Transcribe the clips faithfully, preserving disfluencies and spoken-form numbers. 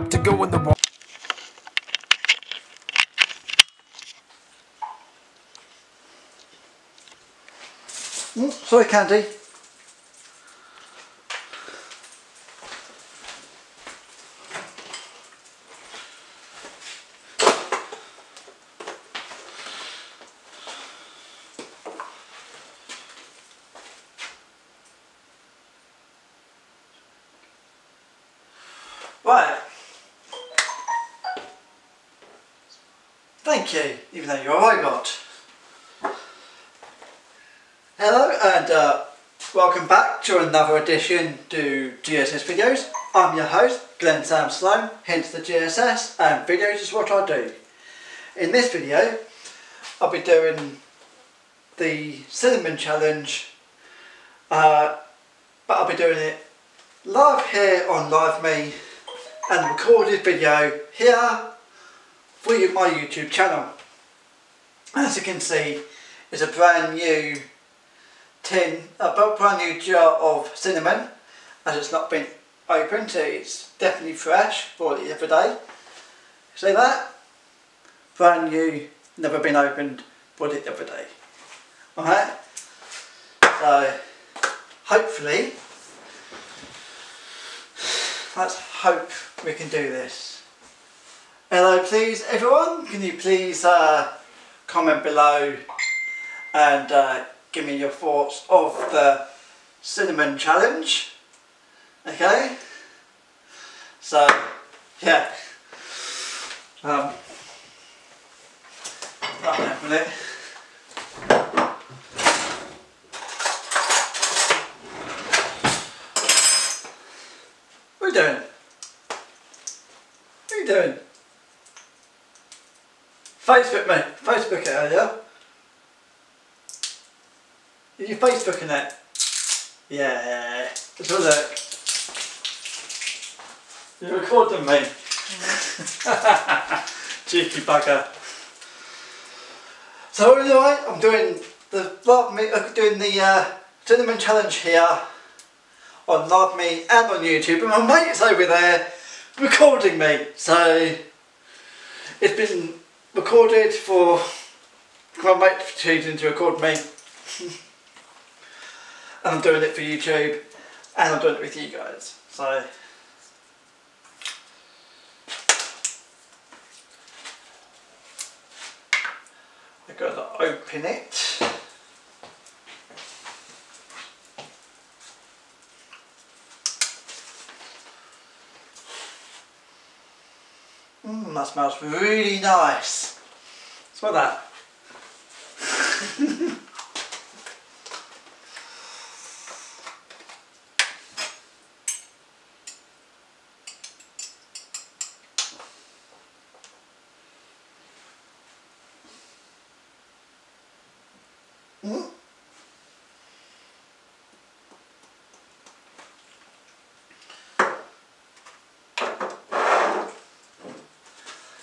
job to go in the wall. Mm, sorry, Candy. Right. Thank you, even though you're a robot. Hello and uh, welcome back to another edition to G S S Videos. I'm your host, Glenn Sam Sloan, hence the G S S, and videos is what I do. In this video, I'll be doing the cinnamon challenge, uh, but I'll be doing it live here on Live Me, and a recorded video here for my YouTube channel. As you can see, it's a brand new tin, a brand new jar of cinnamon, as it's not been opened, so it's definitely fresh for the other day. See that? Brand new, never been opened for the other day. Alright, so hopefully, let's hope we can do this. Hello, please everyone, can you please uh, comment below and uh, give me your thoughts of the cinnamon challenge. Okay, so yeah, um, I'll open it. What are you doing? What are you doing? Facebook me, Facebook it earlier. Are you Facebooking it? Yeah, let's have a look. You're recording me. Cheeky bugger. So anyway, I'm doing the Live Me, I'm doing the uh, cinnamon challenge here on Live Me and on YouTube, and my mate's over there recording me. So it's been recorded for my mate choosing to record me. And I'm doing it for YouTube, and I'm doing it with you guys. So I've got to open it. Mmm, that smells really nice. Smell that. Mm.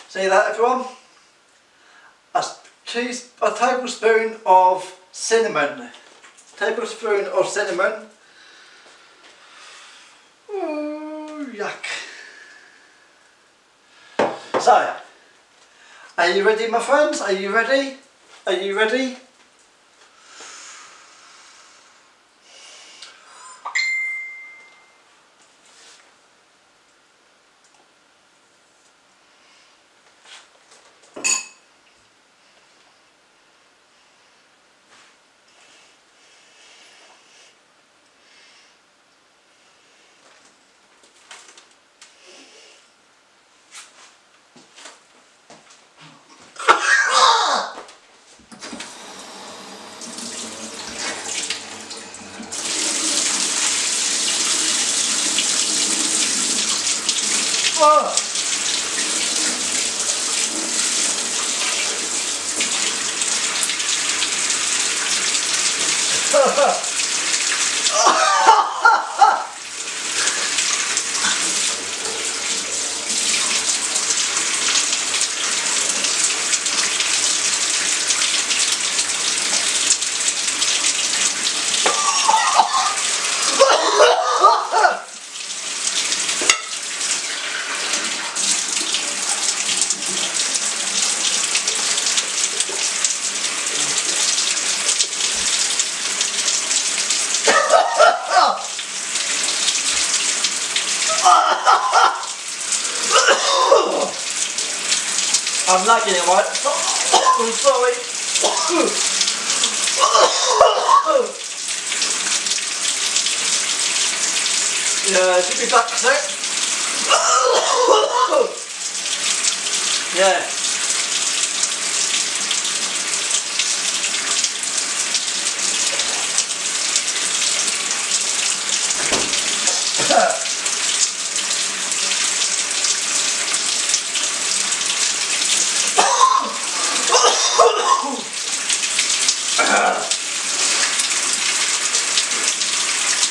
See that, everyone? A, tea, a tablespoon of cinnamon. Tablespoon of cinnamon. Ooh, yuck. So, are you ready, my friends? Are you ready? Are you ready? I'm not getting it right. I'm sorry. Yeah, it should be back soon. Yeah.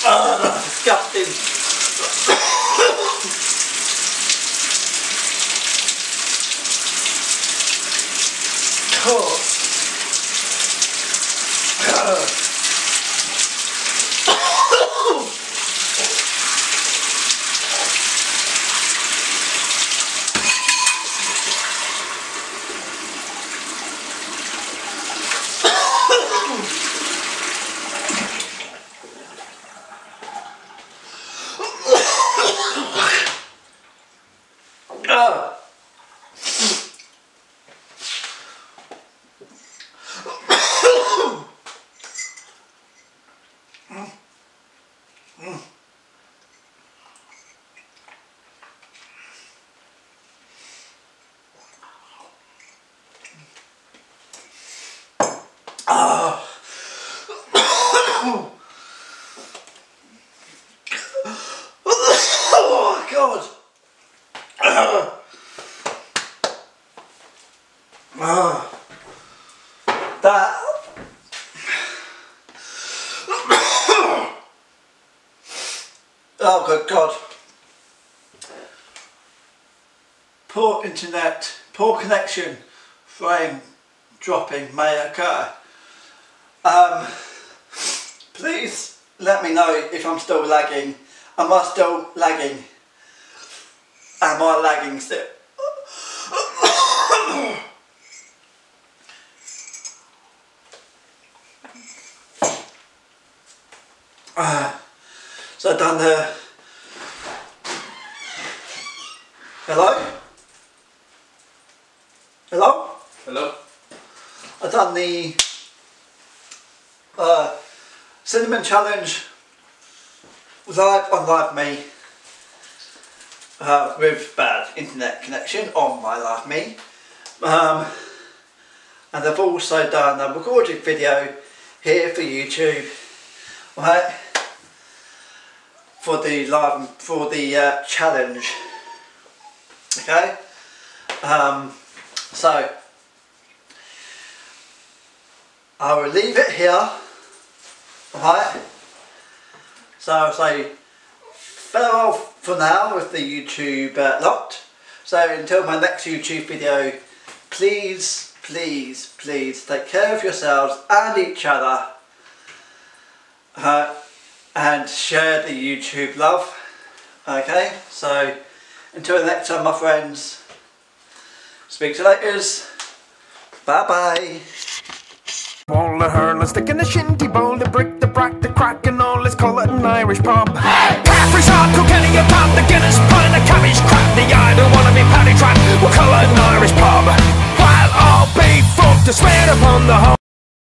Ah, that's disgusting. Oh. Oh. Oh. Ah, that. Oh, good God. Poor internet, poor connection, frame dropping may occur. Um, please let me know if I'm still lagging. Am I still lagging? Am I lagging still? Uh, so I've done the... Hello? Hello? Hello? I've done the uh, cinnamon challenge live on Live Me uh, with bad internet connection on my Live Me, um, and I've also done a recorded video here for YouTube, right? For the live, for the uh, challenge, okay. Um, so I will leave it here, alright. So I'll say farewell for now with the YouTube uh, lot. So until my next YouTube video, please, please, please take care of yourselves and each other. Uh, and share the YouTube love, okay? So until next time, my friends, speak to you laters. Bye bye. All the hurlers sticking the shinty bowl, the brick, the brack, the crack, and all. Let's call it an Irish pub. Hey, Caffrey's hard, Kilkenny, a pub, the Guinness pint, the cabbage crap, the I don't wanna be paddy.